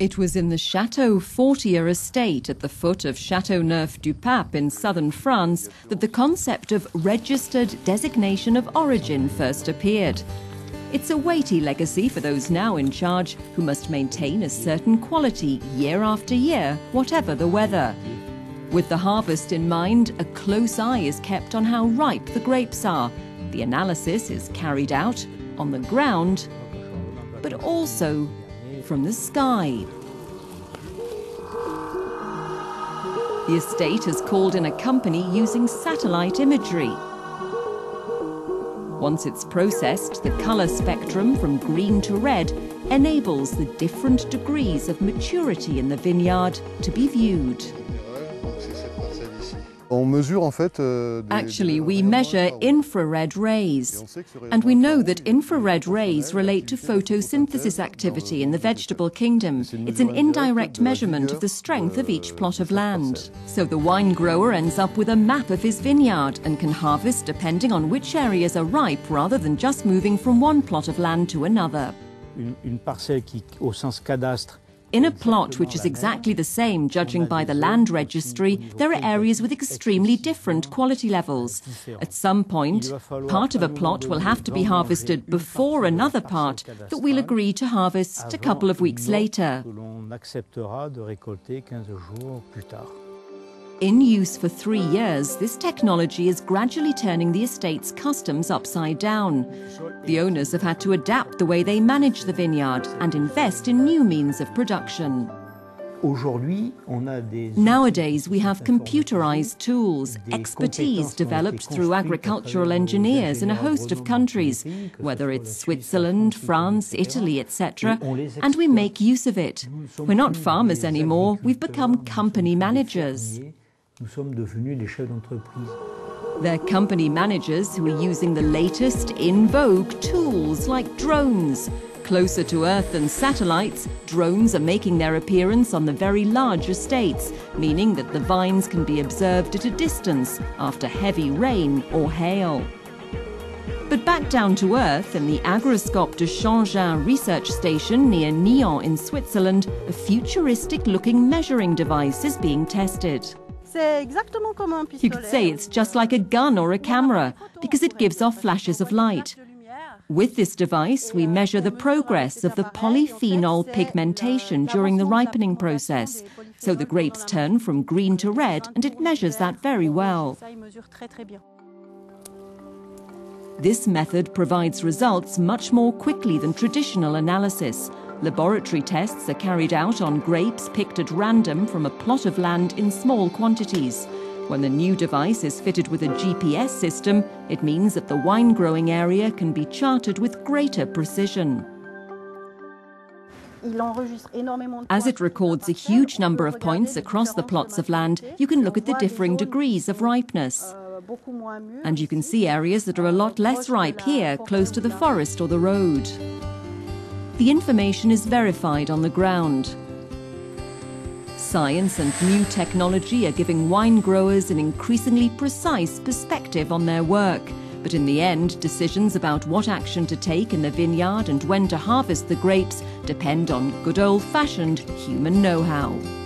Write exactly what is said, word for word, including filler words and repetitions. It was in the Chateau Fortier estate at the foot of Chateauneuf-du-Pape in southern France that the concept of registered designation of origin first appeared. It's a weighty legacy for those now in charge who must maintain a certain quality year after year, whatever the weather. With the harvest in mind, a close eye is kept on how ripe the grapes are. The analysis is carried out on the ground, but also from the sky. The estate has called in a company using satellite imagery. Once it's processed, the colour spectrum from green to red enables the different degrees of maturity in the vineyard to be viewed. Actually, we measure infrared rays, and we know that infrared rays relate to photosynthesis activity in the vegetable kingdom. It's an indirect measurement of the strength of each plot of land. So the wine grower ends up with a map of his vineyard and can harvest depending on which areas are ripe rather than just moving from one plot of land to another. In a plot which is exactly the same, judging by the land registry, there are areas with extremely different quality levels. At some point, part of a plot will have to be harvested before another part that we'll agree to harvest a couple of weeks later. In use for three years, this technology is gradually turning the estate's customs upside down. The owners have had to adapt the way they manage the vineyard and invest in new means of production. Nowadays, we have computerized tools, expertise developed through agricultural engineers in a host of countries, whether it's Switzerland, France, Italy, et cetera, and we make use of it. We're not farmers anymore, we've become company managers. They're company managers who are using the latest in-vogue tools like drones. Closer to Earth than satellites, drones are making their appearance on the very large estates, meaning that the vines can be observed at a distance after heavy rain or hail. But back down to Earth, in the Agroscope de Changin research station near Nyon in Switzerland, a futuristic-looking measuring device is being tested. You could say it's just like a gun or a camera, because it gives off flashes of light. With this device, we measure the progress of the polyphenol pigmentation during the ripening process. So the grapes turn from green to red, and it measures that very well. This method provides results much more quickly than traditional analysis. Laboratory tests are carried out on grapes picked at random from a plot of land in small quantities. When the new device is fitted with a G P S system, it means that the wine-growing area can be charted with greater precision. As it records a huge number of points across the plots of land, you can look at the differing degrees of ripeness. And you can see areas that are a lot less ripe here, close to the forest or the road. The information is verified on the ground. Science and new technology are giving wine growers an increasingly precise perspective on their work. But in the end, decisions about what action to take in the vineyard and when to harvest the grapes depend on good old-fashioned human know-how.